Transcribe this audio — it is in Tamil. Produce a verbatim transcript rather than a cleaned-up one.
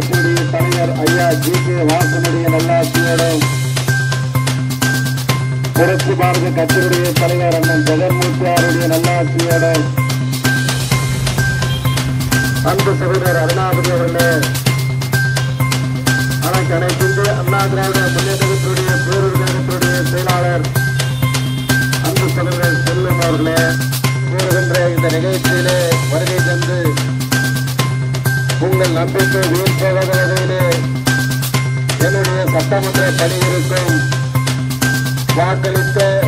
கச்சேரி தலைவர் ஐயா ஜி கே வாசனுடைய நல்லாட்சியோடு புரட்சி பாரத கட்சியுடைய தலைவர் அண்ணன் ஜெகன்மூர்த்தியாருடைய நல்லாட்சியோடு அன்பு சகோதரர் அருணாபதி அவர்களே, அனைத்து அனைத்து அண்ணா திராவிட முன்னேற்றத்தினுடைய பேருடைய செயலாளர் அன்பு சகோதரர் செல்லும் அவர்களே, கூறுகின்ற இந்த நிகழ்ச்சியிலே வருகை தந்து உங்கள் நம்பிக்கை வீழ்ப்பதற்கு வகையிலே என்னுடைய சட்டமன்ற பணி இருக்கும் வாக்களித்த